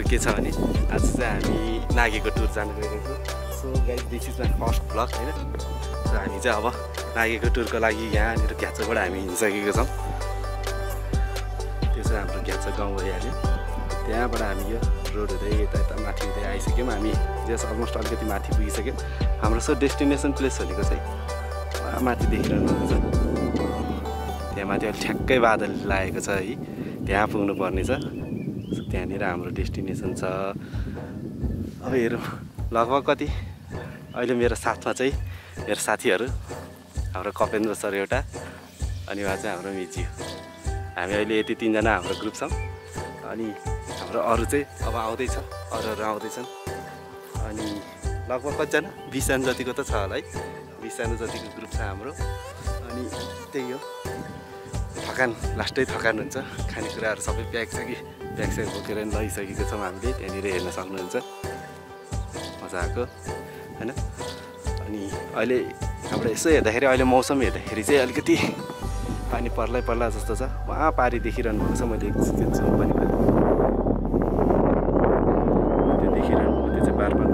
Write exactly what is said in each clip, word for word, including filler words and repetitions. matter ke chha bhane आज चाहिँ हामी नागेको टुर जान गइरहेको छौं। So guys this is my first blog हैन। सो हामी चाहिँ अब नागेको टुरको लागि यहाँ नेर ग्याचबाट हामी हिँडिसकेको छौं। त्यो चाहिँ हाम्रो ग्याच गाउँ हो यहाँ। त्यहाँबाट हामी यो रोड हुँदै यता यता माथि हुँदै आइसक्यौं। हामी जस अलमोस्ट अलिकति माथि पुगिसक्यौं। हाम्रो सो डेस्टिनेसन प्लेस भनेको चाहिँ माथि देखिरहनु हुन्छ। त्यहाँ माथि अलि ठ्याक्कै बादल लागेको छ है। त्यहाँ पुग्नु पर्ने छ। त्यहाँ नेर हाम्रो डेस्टिनेसन छ। अब हेरौँ लगभग कति अहिले मेरो साथमा चाहिँ मेरो साथीहरू हाम्रो कपेन्द्र सर एउटा अनि उहाँ चाहिँ हाम्रो मिजियो हामी अहिले यति तीनजना हाम्रो ग्रुप छौँ अनि हाम्रो अरू चाहिँ अब आउँदैछ अरूहरू आउँदैछन् अनि लगभग कतिजना बिसजना जतिको त छ होला है बिसजना जतिको ग्रुप छ हाम्रो अनि त्यही हो थकान लास्टै थकान हुन्छ खानेकुराहरू सबै प्याक छ कि प्याक स्याक बोकेर लगिसकेको छौँ हामीले त्यहाँनिर हेर्न सक्नुहुन्छ मजा आएको हैन अनि अहिले हाम्रो यसो हेर्दाखेरि अहिले मौसम हेर्दाखेरि चाहिँ अलिकति पानी पर्लै पर्ला जस्तो छ वहाँ पारी देखिरहनु भएको छ मैले एकचोटि झुम पनि त्यो देखिरहनु भएको त्यो चाहिँ बारबार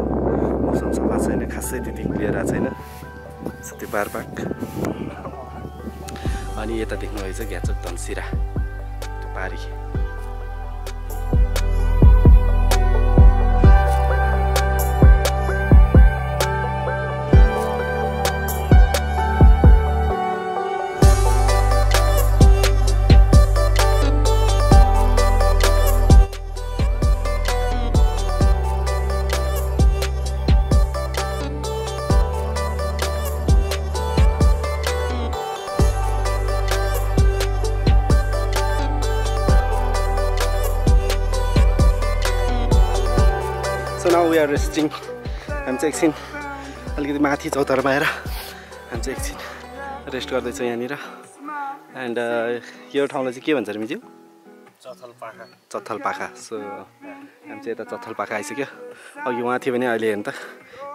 मौसम सफा छैन खासै त्यति क्लियर आएको छैन त्यो बारबार अनि यता देख्नु भएछ ग्याचोक धनसिरा त्यो पारी We are resting. I'm checking. A little bit mathi chautar maera. I'm checking. Rest kar dechha yanira. And your town is kya banchar miju? Chathal Pakha. Chathal Pakha. So I'm cheta Chathal Pakha aise kya. Aur you mathi bani aile anta.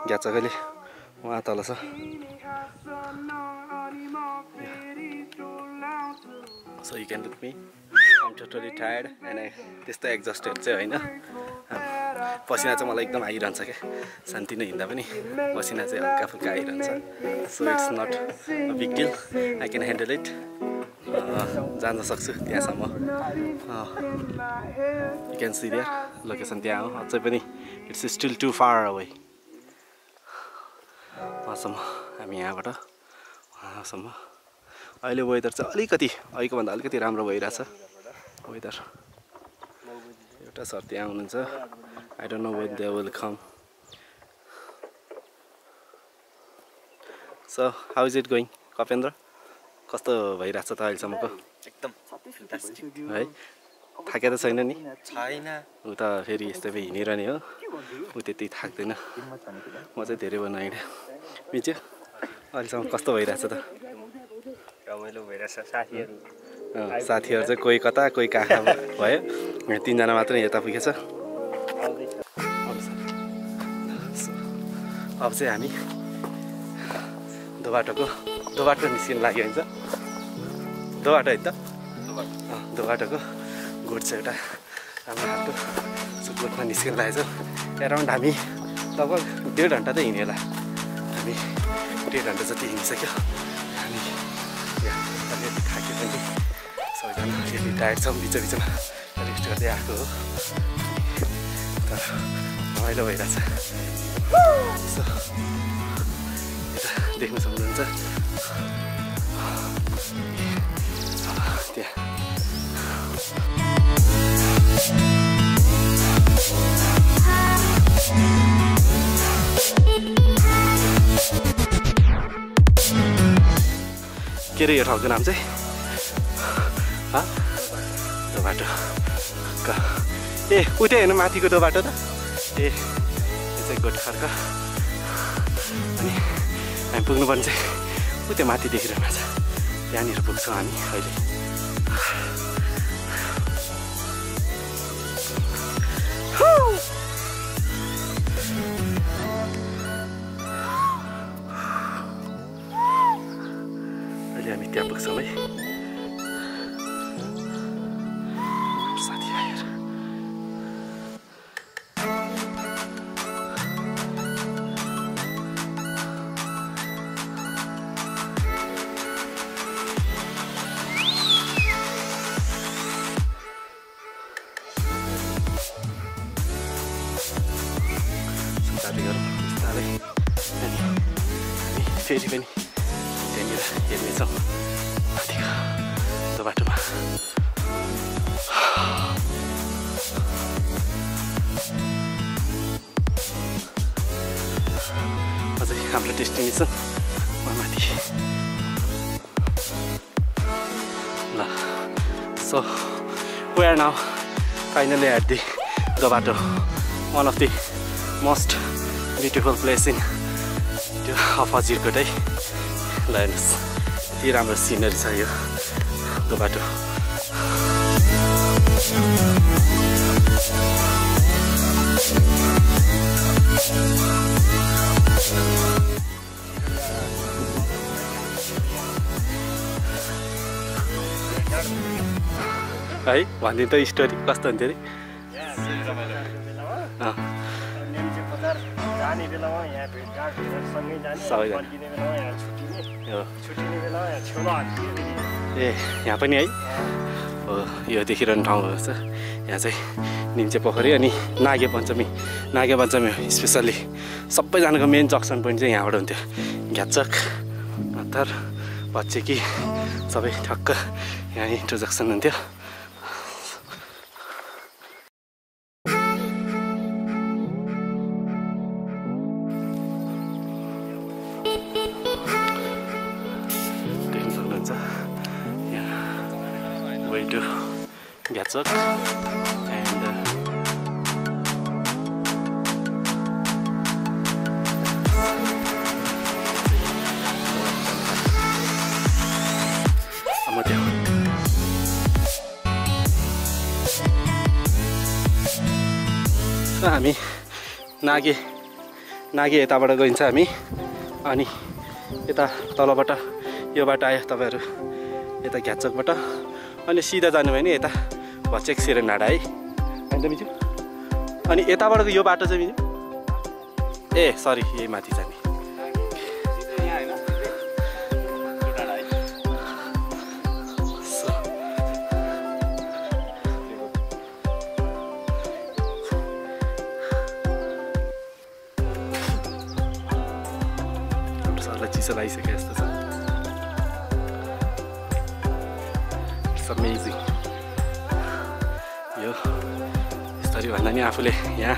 Gyacha keli. Math alasa. So you can look me. I'm totally tired and I just exhausted. So I know. पसिना चाहिँ मलाई एकदम आइरहन्छ के शान्ति नै हिँड्दा पनि पसिना चाहिँ हल्का फुल्का आइरहन्छ so it's not a big deal I can handle it जान सक्छु त्यहाँसम्म you can see there location त्यहाँ हो अझै पनि it's still too far away वहाँसम्म हामी यहाँबाट वहाँसम्म अहिले वेदर चाहिँ अलिकति अहिलेको भन्दा अलिकति राम्रो भइरहेछ वेदर एउटा सर त्यहाँ हुनुहुन्छ I don't know when they will come. So how is it going, Kapendra? Kasto bhai racha ta aile samma ko? Ekdam fantastic. Bhai, thakya ta chaina ni? Chaina. Uta feri yestै भई हिँडिरहने हो। उ त्यति थाक्दैन। म चाहिँ धेरै बनाइ हिँडे। मिच्यो? अहिले सम्म कस्तो भइराछ त? रमाइलो भइराछ साथीहरु। साथीहरु चाहिँ कोही कता कोही कहाँ भयो। तीन जना मात्र यता पुगेछ। अब चाहिँ हामी दोबाटोको दोबाटो निस्किन लाग्यो हैन दोबाटो है त दोबाटोको गोठ छ एउटा हाम्रो हातको सो गोठमा निस्किन लागेको छ एराउन्ड हामी लगभग डेढ घन्टा त हिँड्यो होला हामी डेढ घन्टा जति हिँडिसक्यो हामी अलिअलि खाक्यो पनि सबैजना अलिअलि टायर्ड छौँ बिच बिचमा रेस्ट गर्दै आएको हो तर रमाइलो भइरहेछ यस्तो यता देख्न सक्नुहुन्छ के अरे यो ठाउँको नाम चाहिँ दोबाटो ए उतै हेर्नु माथिको दोबाटो त ए गोठखर्का अनि हामी पुग्नुपर्ने चाहिँ ऊ त्यो माथि देखिरहेको छ त्यहाँनिर पुग्छौँ हामी अहिले अहिले हामी त्यहाँ पुग्छौँ है साथी आएर ಗಾಡಿಗಳು ಇಸ್ತಾನೆ ನಿ ಫೇಜಿ ಬನಿ ತೆನಿರ ತೆನಿರ ಸೋ ಅದಿಗ ದೊಬಟುಮ ಅದೆ ಕಂಪ್ಲೀಟ್ ಟೆಸ್ಟಿಂಗ್ ಇಸ್ ಮಾಮತಿ ಲಾ so we are now finally at the Dobato, one of the most beautiful place in the Ajirkot Lions. Here our scenery is here, Dobato. Hey, one day the story cost on there. यो देखिरहनु ठाउँ हो sir यहाँ चाहिँ निम्चेपोखरी अनि Nage Panchami Nage Panchami specially सबैजनाको main junction point चाहिँ यहाँबाट हुन्थ्यो घ्याचक अथर पछिकी सबै ठक्क यहाँ इन्ट्रोडक्सन हुन्थ्यो way to Gachok and uh, Amadeo. So, hami Nage Nage etabata gaincha hami ani eta talabata yo bata ayo tapaharu eta Gachok bata अनि सिधा जानु भने यता भचेक सिरेनाडा है हैन मिजु अनि यताबाट यो बाटो चाहिँ मिजु ए सरी यही माथि जाने सिधै यहाँ हैन टोटाडा है हाम्रो सरलाई चिसो लागिसके जस्तो छ amazing यो यसरी भन्दा नि आफुले यहाँ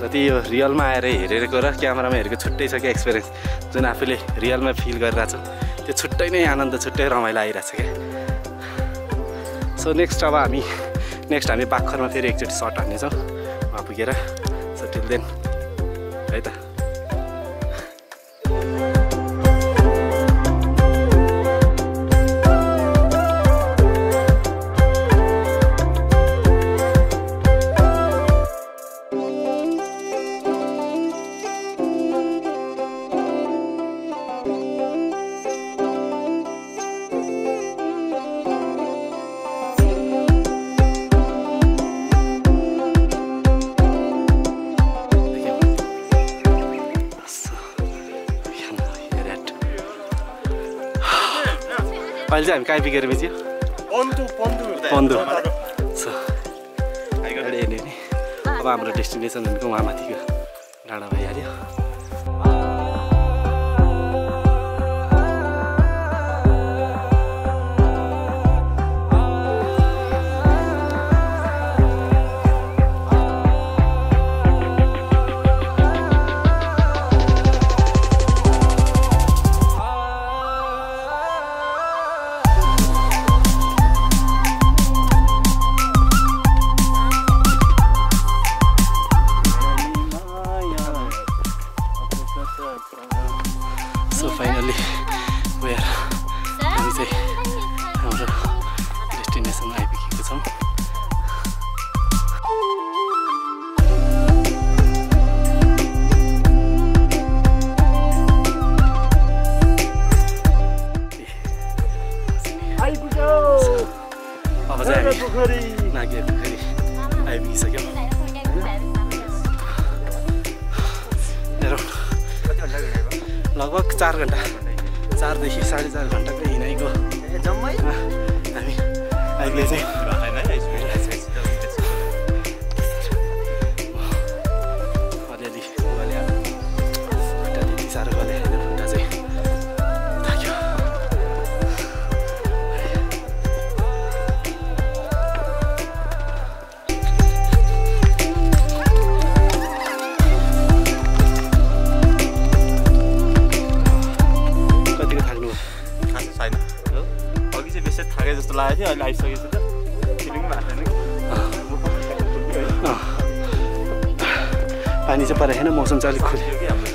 जति यो रियलमा आएर हेरेको र क्यामेरामा हेरेको छुट्टै छ के एक्सपीरियन्स जुन आफुले रियलमा फिल गरिरहेछ त्यो छुट्टै नै आनन्द छुट्टै रमाइलो आइरहेछ के सो नेक्स्ट अब हामी नेक्स्ट हामी पाखरमा फेरि एकचोटि सर्ट हान्नेछौँ वहाँ पुगेर सो टिल देन है त I'll jam kai bigger with you. Pondu, Pondu, Pondu. So, I got it. Now I'm at destination and go. I'm at here. Nada, bhai, yaar. So finally, we are our destination. I picked some. I go. So, I was Nagepokhari. Nagepokhari. I picked some. लगभग चार घंटा, चार देखी साढ़े चार घंटा के ही नहीं को। जम्मा ही? अभी, अभी ऐसे। और ये दी, वाले लगाएको थियो अहिले आइसकेको छ फिलिङ मात्र नि पानी चाहिँ परेको छैन मौसम चाहिँ अलि खुल्यो के हाम्रो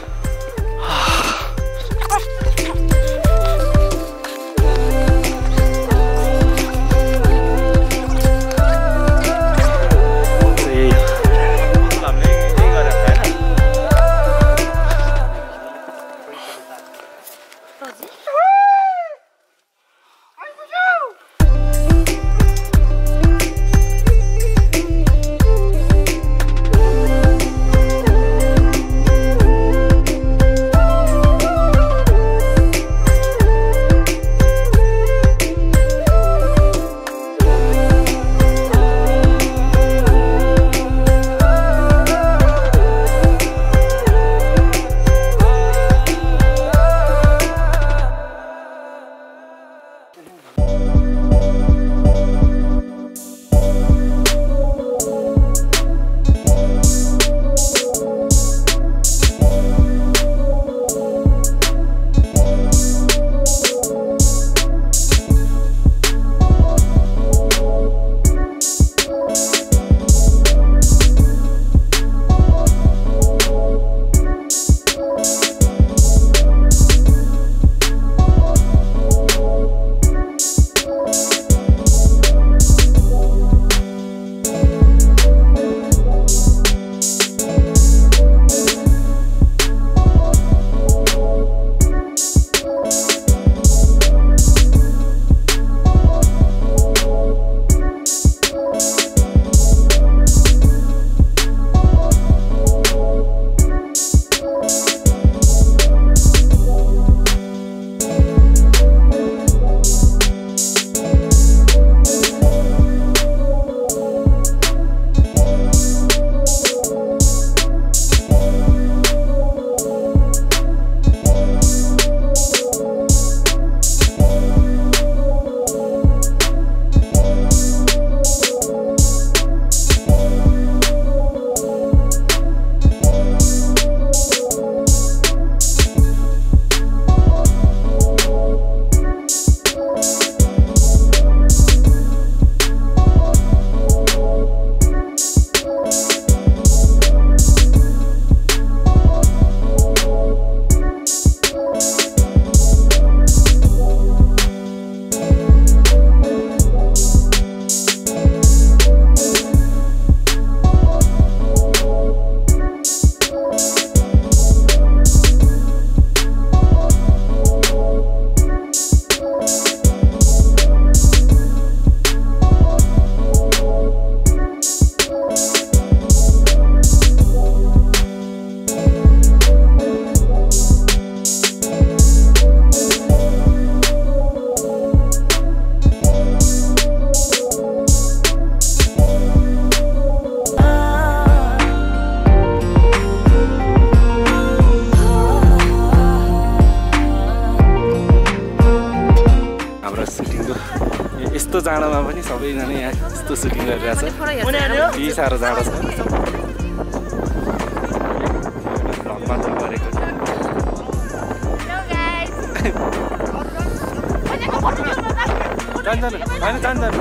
सारो जाडो छ ब्लगमा त गरेको छ हेलो गाइस जान जान हैन जान जान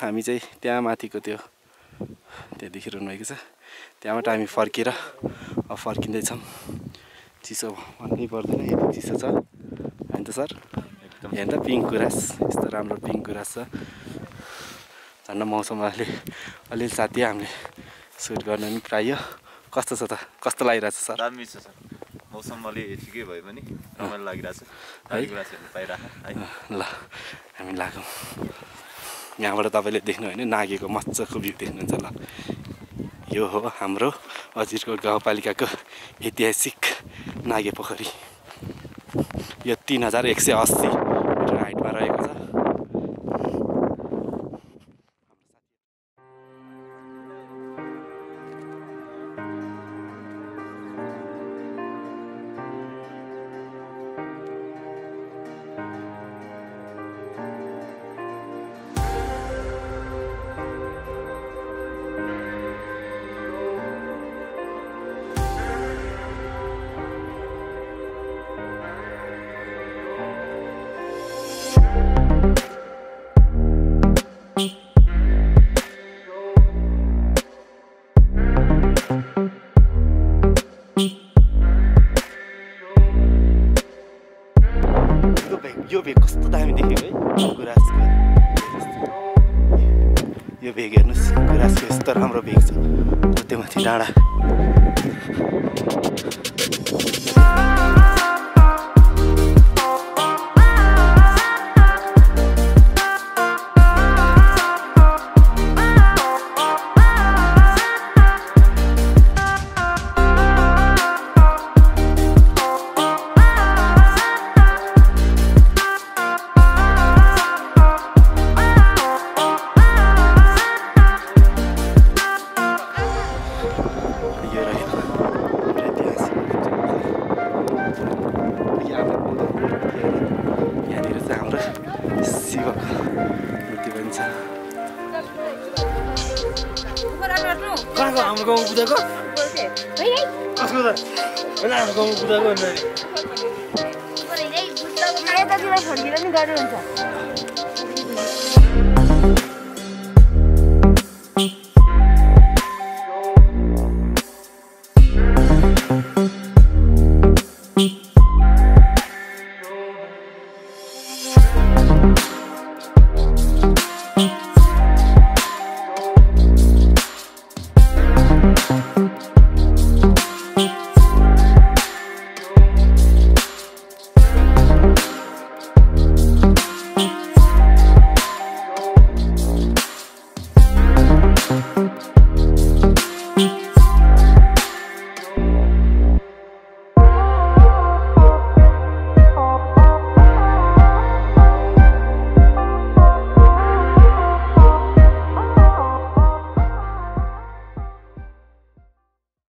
हामी चाहिँ त्यहाँ माथिको त्यो त्यहाँ देखिरहनु भएको छ त्यहाँबाट हामी फर्केर अब फर्किँदैछौँ चिसो भन्नै पर्दैन यति चिसो छ हैन त सर एकदम यहाँ त पिङ गुराँस यस्तो राम्रो पिङ गुराँस छ झन्डा मौसम अहिले अलिअलि साथी हामीले सुट गर्न नि प्राय कस्तो छ त कस्तो लागिरहेछ सर दामी छ सर मौसम अलि ठिकै भए पनि राम्रो लागिरहेछ है गुराँस हेर्न पाइराख ल हामी लागौँ यहाँबाट तपाईले देख्नु हैन नागेको मज्जाको भ्यू देख्नुहुन्छ ल यो हो हाम्रो अजिरकोट गाउँपालिकाको ऐतिहासिक नागेपोखरी यो तीन हजार एक सय अस्सी रूपमा रहेको छ। यो बेग कस्तो दामी देखेको है, गुराँसको। यो बेग हेर्नुहोस्, गुराँसको यस्तो राम्रो बेग छ, त्यो माथि डाँडा। I'm going to go to the hospital.